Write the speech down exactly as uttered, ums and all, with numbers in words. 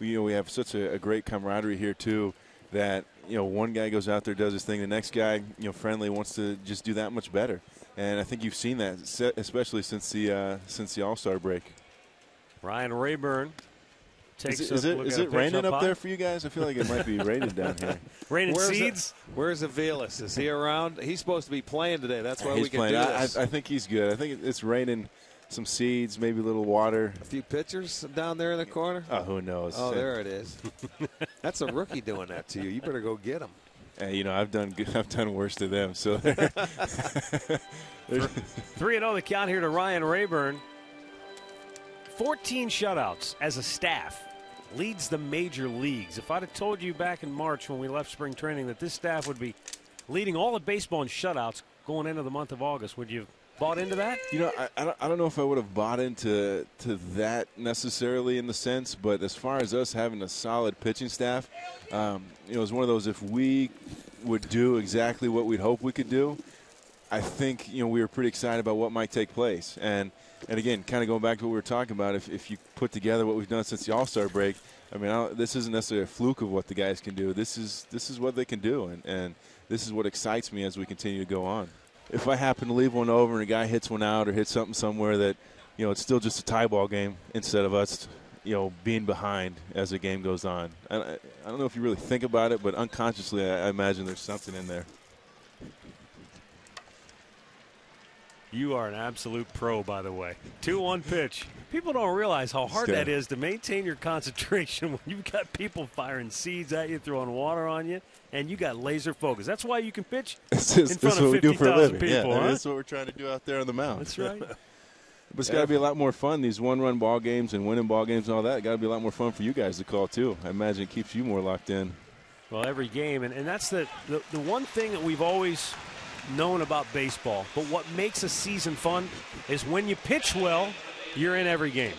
we, you know, we have such a, a great camaraderie here too, that, you know, one guy goes out there, does his thing, the next guy, you know, friendly, wants to just do that much better. And I think you've seen that, especially since the uh, since the All-Star break. Ryan Rayburn takes is it, is it, a look is at it raining up, up there for you guys? I feel like it might be raining down here. Raining where's seeds? A, where's Aviles? Is he around? He's supposed to be playing today. That's why he's we can playing. do this. I, I think he's good. I think it's raining. Some seeds, maybe a little water. A few pitchers down there in the corner? Oh, who knows? Oh, there it is. That's a rookie doing that to you. You better go get him. Hey, you know, I've done good, I've done worse to them. So three and oh the count here to Ryan Rayburn. fourteen shutouts as a staff. Leads the major leagues. If I'd have told you back in March when we left spring training that this staff would be leading all of baseball in shutouts going into the month of August, would you bought into that? You know, I, I, don't, I don't know if I would have bought into to that necessarily in the sense, but as far as us having a solid pitching staff, um, it was one of those, if we would do exactly what we'd hope we could do, I think, you know, we were pretty excited about what might take place. And, and again, kind of going back to what we were talking about, if, if you put together what we've done since the All-Star break, I mean, I this isn't necessarily a fluke of what the guys can do. This is, this is what they can do, and, and this is what excites me as we continue to go on. If I happen to leave one over and a guy hits one out or hits something somewhere, that, you know, it's still just a tie ball game instead of us, you know, being behind as the game goes on. I, I don't know if you really think about it, but unconsciously I, I imagine there's something in there. You are an absolute pro, by the way. two one pitch. People don't realize how hard that is to maintain your concentration when you've got people firing seeds at you, throwing water on you, and you got laser focus. That's why you can pitch just, in front of fifty thousand people. Yeah, huh? That's what we're trying to do out there on the mound. That's right. But it's yeah. got to be a lot more fun, these one-run ball games and winning ball games and all that. It's got to be a lot more fun for you guys to call, too. I imagine it keeps you more locked in. Well, every game, and, and that's the, the, the one thing that we've always – known about baseball, but what makes a season fun is when you pitch well, you're in every game.